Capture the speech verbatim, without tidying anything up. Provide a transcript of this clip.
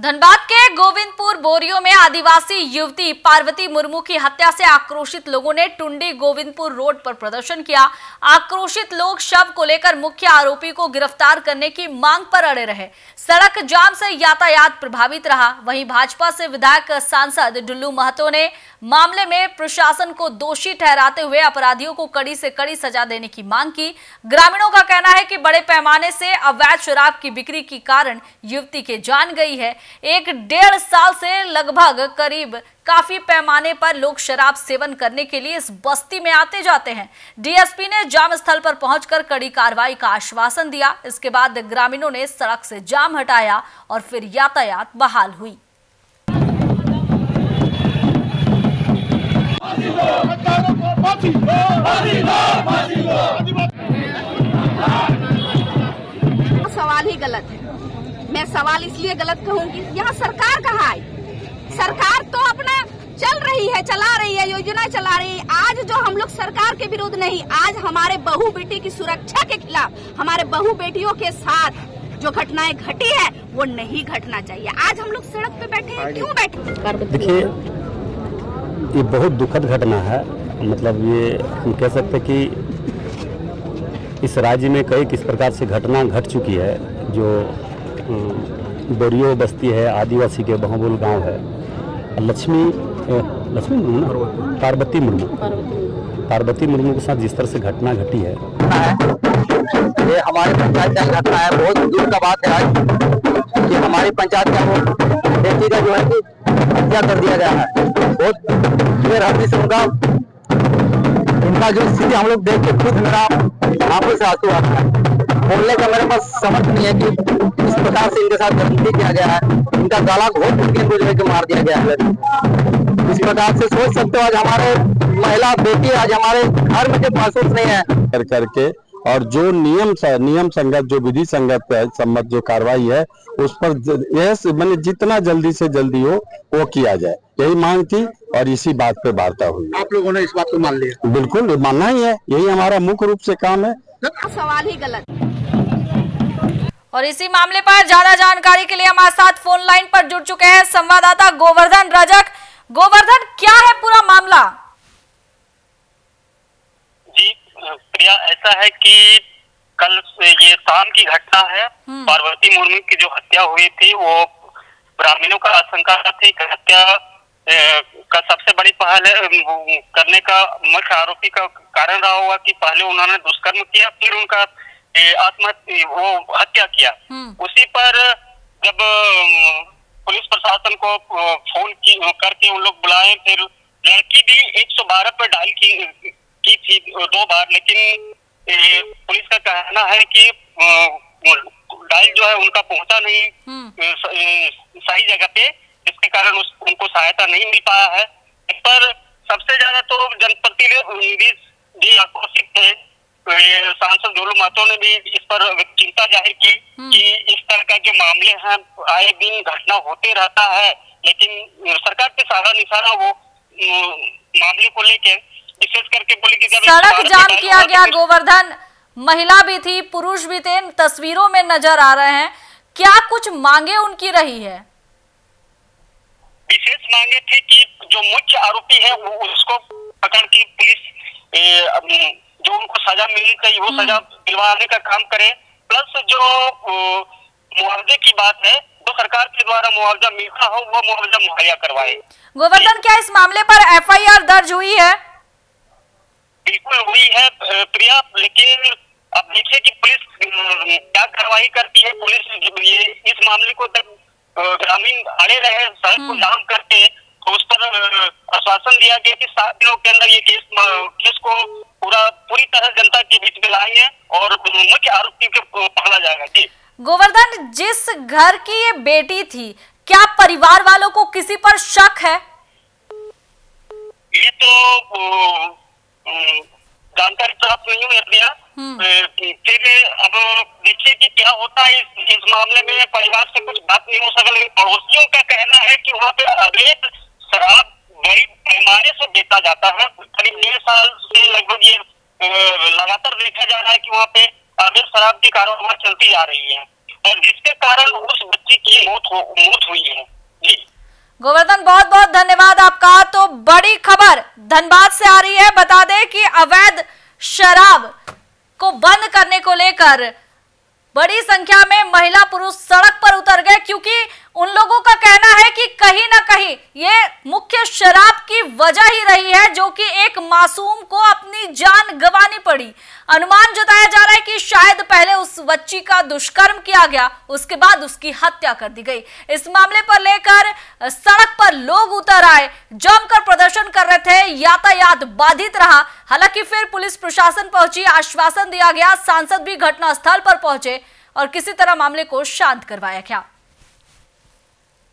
धनबाद के गोविंदपुर बोरियो में आदिवासी युवती पार्वती मुर्मू की हत्या से आक्रोशित लोगों ने टुंडी गोविंदपुर रोड पर प्रदर्शन किया। आक्रोशित लोग शव को लेकर मुख्य आरोपी को गिरफ्तार करने की मांग पर अड़े रहे। सड़क जाम से यातायात प्रभावित रहा। वहीं भाजपा से विधायक सांसद डुल्लू महतो ने मामले में प्रशासन को दोषी ठहराते हुए अपराधियों को कड़ी से कड़ी सजा देने की मांग की। ग्रामीणों का कहना है कि बड़े पैमाने से अवैध शराब की बिक्री के कारण युवती के जान गई है। एक डेढ़ साल से लगभग करीब काफी पैमाने पर लोग शराब सेवन करने के लिए इस बस्ती में आते जाते हैं। डीएसपी ने जाम स्थल पर पहुंचकर कड़ी कार्रवाई का आश्वासन दिया। इसके बाद ग्रामीणों ने सड़क से जाम हटाया और फिर यातायात बहाल हुई। सवाल ही गलत है। मैं सवाल इसलिए गलत कहूँगी, यहाँ सरकार कहाँ है? सरकार तो अपना चल रही है, चला रही है, योजना चला रही है। आज जो हम लोग सरकार के विरुद्ध नहीं, आज हमारे बहू बेटी की सुरक्षा के खिलाफ, हमारे बहू बेटियों के साथ जो घटनाएं घटी है वो नहीं घटना चाहिए। आज हम लोग सड़क पे बैठे हैं, क्यों बैठे? देखिए, ये बहुत दुखद घटना है। मतलब ये हम कह सकते कि इस राज्य में कई किस प्रकार से घटना घट चुकी है। जो बोरियो बस्ती है, आदिवासी के बहुबुल गांव है, लक्ष्मी लक्ष्मी मुर्मू ना पार्वती मुर्मू पार्वती मुर्मू के साथ जिस तरह से घटना घटी है, ये हमारे पंचायत का घटना है। बहुत दुख का बात है आज कि हमारी पंचायत का वो बेटी का जो है कि हत्या कर दिया गया है। बहुत बेरहमी से उनका उनका जो स्थिति हम लोग देख के खुद मेरा आंखों से आंसू आता है। बोलने का मेरे पास समझ नहीं है कि किस प्रकार से इनके साथ गलती किया गया है। इनका गला घोट उनके लेकर मार दिया गया है। इस प्रकार से सोच सकते हो आज हमारे महिला बेटी आज हमारे घर में महसूस नहीं है कर करके। और जो नियम नियम संगत जो विधि संगत सम्मत जो कार्रवाई है उस पर यह मैंने जितना जल्दी से जल्दी हो वो किया जाए, यही मांग थी और इसी बात पे वार्ता हुई। आप लोगों ने इस बात को मान लिया? बिल्कुल मानना ही है, यही हमारा मुख्य रूप से काम है। सवाल ही गलत। और इसी मामले पर ज्यादा जानकारी के लिए हमारे साथ फोन लाइन पर जुड़ चुके हैं संवाददाता गोवर्धन रजक। गोवर्धन, क्या है पूरा मामला? जी प्रिया, ऐसा है कि कल ये शाम की घटना है। पार्वती मुर्मू की जो हत्या हुई थी वो ग्रामीणों का आशंका थी। हत्या का सबसे बड़ी पहल है करने का मुख्य आरोपी का कारण रहा होगा कि पहले उन्होंने दुष्कर्म किया, फिर उनका आत्महत्या वो हत्या किया। उसी पर जब पुलिस प्रशासन को फोन करके उन लोग बुलाए, फिर लड़की भी एक सौ बारह पर डायल की, की थी दो बार, लेकिन पुलिस का कहना है कि डायल जो है उनका पहुंचा नहीं सही जगह पे, जिसके कारण उस, उनको सहायता नहीं मिल पाया है। इस पर सबसे ज्यादा तो जनप्रतिनिधि भी आक्रोशित थे। सांसद डुल्लू महतो ने भी इस पर चिंता जाहिर की कि इस तरह का जो मामले हैं आए दिन घटना होते रहता है, लेकिन सरकार पे सारा निशाना वो मामले को लेके विशेष करके बोले कि सड़क जाम किया गया। गोवर्धन, महिला भी थी, पुरुष भी थे, तस्वीरों में नजर आ रहे हैं। क्या कुछ मांगे उनकी रही है? विशेष मांगे थी कि जो मुख्य आरोपी है वो उसको पकड़ के पुलिस जो उनको सजा मिलनी चाहिए वो सजा दिलवाने का काम करे। प्लस जो मुआवजे की बात है, जो सरकार के द्वारा मुआवजा मिलता हो वो मुआवजा मुहैया करवाए। गोवर्धन, क्या इस मामले पर एफ आई आर दर्ज हुई है? बिल्कुल हुई है प्रिया, लेकिन अब देखिए कि पुलिस क्या कार्रवाई करती है। पुलिस ये इस मामले को तक ग्रामीण अड़े रहे, सड़क को जाम करते, तो उस पर आश्वासन दिया गया कि सात दिनों के अंदर ये केस केस को पूरा पूरी तरह जनता के बीच में लाएंगे और मुख्य आरोपी के पकड़ा जाएगा। जी गोवर्धन, जिस घर की ये बेटी थी, क्या परिवार वालों को किसी पर शक है? ये तो जानकारी प्राप्त नहीं हुई दिया। फिर अब देखिए कि क्या होता है इस, इस मामले में। परिवार से कुछ बात नहीं हो सका, लेकिन पड़ोसियों का कहना है कि वहाँ पे अवैध शराब बड़ी पैमाने से बेचा जाता है। करीब डेढ़ साल से लगभग ये लगातार देखा जा रहा है कि वहाँ पे अवैध शराब की कारोबार चलती जा रही है। और जिसके कारण उस बच्ची की मौत हो, मौत हुई है। जी गोवर्धन, बहुत बहुत धन्यवाद आपका। तो बड़ी खबर धनबाद से आ रही है। बता दें कि अवैध शराब को बंद करने को लेकर बड़ी संख्या में महिला पुरुष सड़क पर उतर गए, क्योंकि उन लोगों का कहना है कि कहीं ना कहीं ये मुख्य शराब की वजह ही रही है जो कि एक मासूम को अपनी जान गंवानी पड़ी। अनुमान जताया जा रहा है कि शायद पहले उस बच्ची का दुष्कर्म किया गया, उसके बाद उसकी हत्या कर दी गई। इस मामले पर लेकर सड़क पर लोग उतर आए, जमकर प्रदर्शन कर रहे थे, यातायात बाधित रहा। हालांकि फिर पुलिस प्रशासन पहुंची, आश्वासन दिया गया, सांसद भी घटनास्थल पर पहुंचे और किसी तरह मामले को शांत करवाया गया।